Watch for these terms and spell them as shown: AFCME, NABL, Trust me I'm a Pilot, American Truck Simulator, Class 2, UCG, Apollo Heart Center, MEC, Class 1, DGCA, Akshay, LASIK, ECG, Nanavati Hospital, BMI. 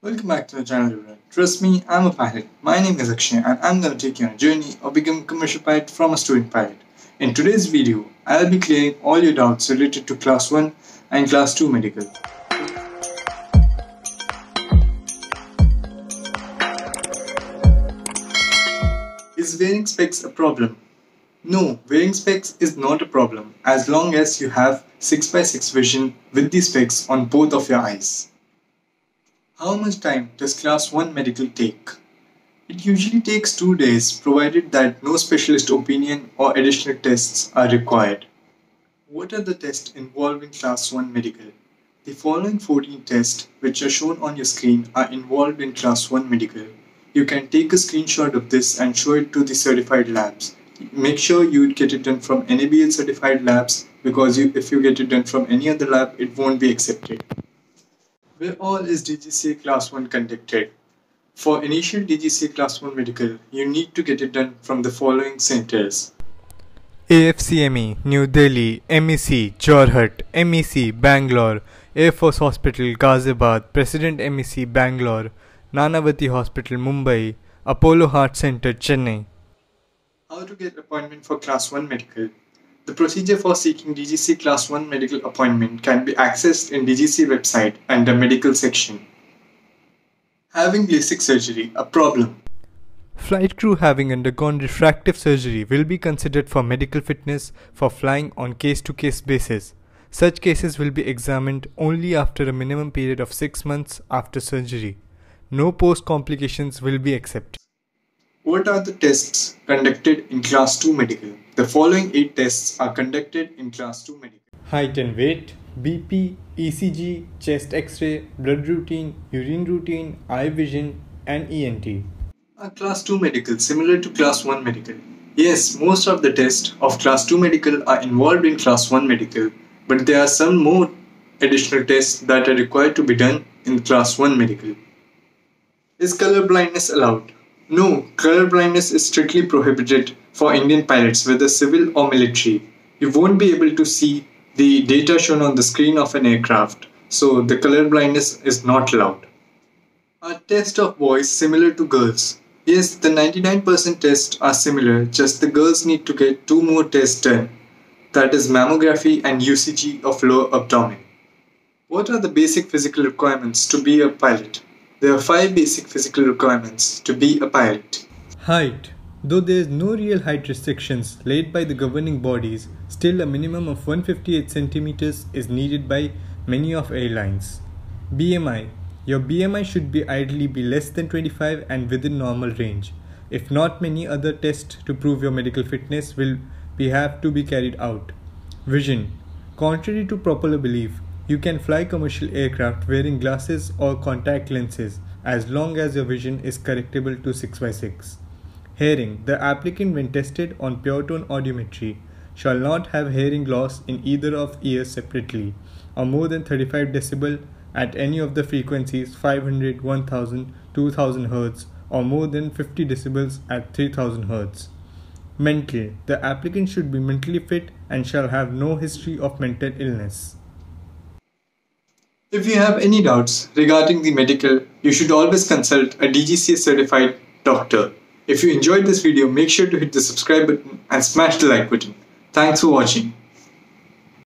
Welcome back to the channel. Trust me, I'm a pilot. My name is Akshay and I'm going to take you on a journey of becoming a commercial pilot from a student pilot. In today's video, I'll be clearing all your doubts related to Class 1 and Class 2 medical. Is wearing specs a problem? No, wearing specs is not a problem as long as you have 6x6 vision with the specs on both of your eyes. How much time does Class 1 medical take? It usually takes 2 days provided that no specialist opinion or additional tests are required. What are the tests involved in Class 1 medical? The following 14 tests which are shown on your screen are involved in Class 1 medical. You can take a screenshot of this and show it to the certified labs. Make sure you get it done from NABL certified labs because if you get it done from any other lab, it won't be accepted. Where all is DGCA Class 1 conducted? For initial DGCA Class 1 medical, you need to get it done from the following centers: AFCME, New Delhi, MEC, Jorhat, MEC, Bangalore, Air Force Hospital, Ghaziabad, President MEC, Bangalore, Nanavati Hospital, Mumbai, Apollo Heart Center, Chennai. How to get appointment for Class 1 medical? The procedure for seeking DGCA Class 1 medical appointment can be accessed in DGCA website under medical section. Having LASIK surgery a problem? Flight crew having undergone refractive surgery will be considered for medical fitness for flying on case-to-case basis. Such cases will be examined only after a minimum period of 6 months after surgery. No post complications will be accepted. What are the tests conducted in Class 2 medical? The following 8 tests are conducted in Class 2 medical: height and weight, BP, ECG, chest x-ray, blood routine, urine routine, eye vision and ENT. Are Class 2 medical similar to Class 1 medical? Yes, most of the tests of Class 2 medical are involved in Class 1 medical, but there are some more additional tests that are required to be done in Class 1 medical. Is color blindness allowed? No, color blindness is strictly prohibited for Indian pilots, whether civil or military. You won't be able to see the data shown on the screen of an aircraft, so the color blindness is not allowed. Are tests of boys similar to girls? Yes, the 99% tests are similar, just the girls need to get 2 more tests done, that is mammography and UCG of lower abdomen. What are the basic physical requirements to be a pilot? There are 5 basic physical requirements to be a pilot. Height. Though there is no real height restrictions laid by the governing bodies, still a minimum of 158 cm is needed by many of airlines. BMI. Your BMI should be ideally be less than 25 and within normal range. If not, many other tests to prove your medical fitness will have to be carried out. Vision. Contrary to popular belief, you can fly commercial aircraft wearing glasses or contact lenses as long as your vision is correctable to 6x6. Hearing. The applicant, when tested on pure tone audiometry, shall not have hearing loss in either of ears separately or more than 35 decibel at any of the frequencies 500, 1000, 2000 Hz or more than 50 decibels at 3000 Hz. Mental. The applicant should be mentally fit and shall have no history of mental illness. If you have any doubts regarding the medical, you should always consult a DGCA certified doctor. If you enjoyed this video, make sure to hit the subscribe button and smash the like button. Thanks for watching.